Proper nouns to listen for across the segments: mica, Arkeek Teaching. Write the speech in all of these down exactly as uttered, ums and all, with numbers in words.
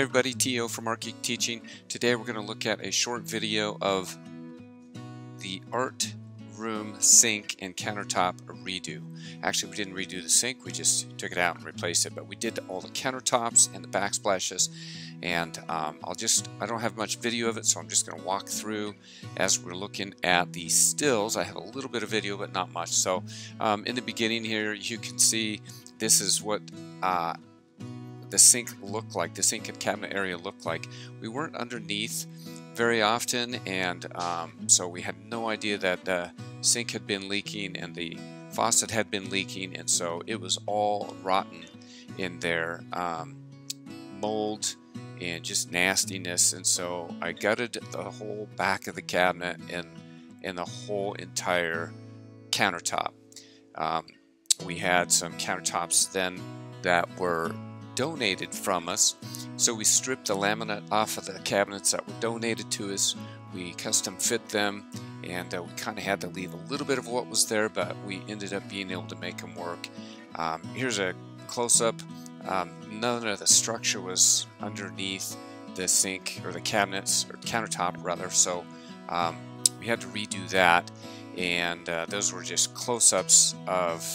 everybody, T O from Arkeek Teaching. Today we're going to look at a short video of the art room sink and countertop redo. Actually, we didn't redo the sink, we just took it out and replaced it, but we did all the countertops and the backsplashes, and um, I'll just, I don't have much video of it, so I'm just going to walk through as we're looking at the stills. I have a little bit of video, but not much. So um, in the beginning here, you can see this is what uh, the sink looked like, the sink and cabinet area looked like. We weren't underneath very often, and um, so we had no idea that the sink had been leaking and the faucet had been leaking, and so it was all rotten in there, um, mold and just nastiness. And so I gutted the whole back of the cabinet and and the whole entire countertop. Um, we had some countertops then that were donated from us, so we stripped the laminate off of the cabinets that were donated to us. We custom fit them, and uh, we kind of had to leave a little bit of what was there, but we ended up being able to make them work. Um, here's a close-up. Um, none of the structure was underneath the sink or the cabinets or countertop rather, so um, we had to redo that, and uh, those were just close-ups of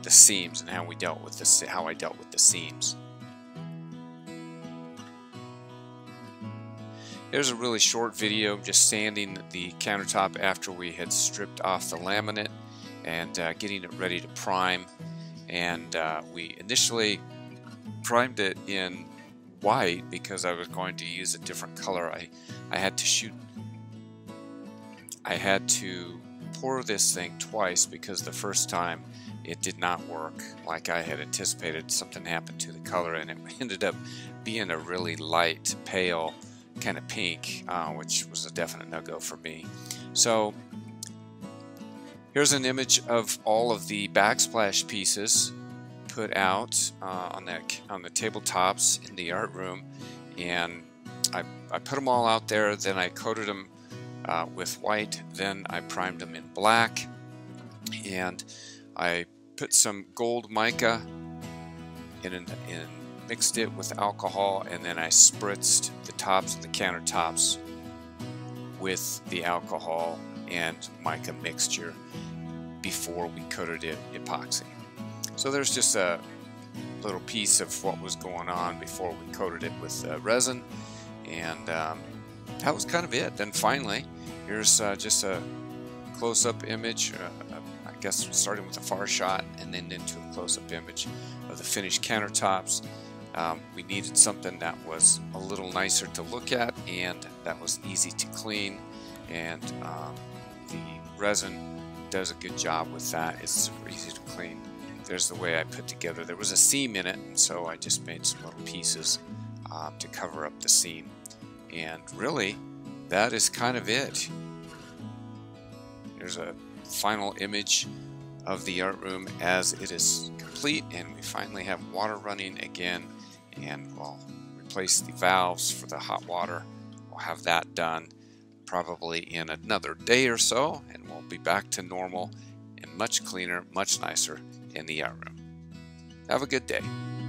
the seams and how we dealt with this, how I dealt with the seams. There's a really short video just sanding the countertop after we had stripped off the laminate and uh, getting it ready to prime. And uh, we initially primed it in white because I was going to use a different color. I I had to shoot. I had to pour this thing twice because the first time it did not work like I had anticipated. Something happened to the color and it ended up being a really light, pale kind of pink, uh, which was a definite no-go for me. So here's an image of all of the backsplash pieces put out uh, on, that, on the tabletops in the art room, and I, I put them all out there, then I coated them uh, with white, then I primed them in black, and I put some gold mica in and mixed it with alcohol, and then I spritzed the tops of the countertops with the alcohol and mica mixture before we coated it epoxy. So there's just a little piece of what was going on before we coated it with uh, resin, and um, that was kind of it. Then finally, here's uh, just a close-up image, uh, I guess starting with a far shot and then into a close-up image of the finished countertops. Um, we needed something that was a little nicer to look at and that was easy to clean, and um, the resin does a good job with that. It's super easy to clean. There's the way I put together. There was a seam in it, and so I just made some little pieces um, to cover up the seam, and really that is kind of it. There's a final image of the art room as it is complete, and we finally have water running again, and we'll replace the valves for the hot water. We'll have that done probably in another day or so, and we'll be back to normal and much cleaner, much nicer in the art room. Have a good day.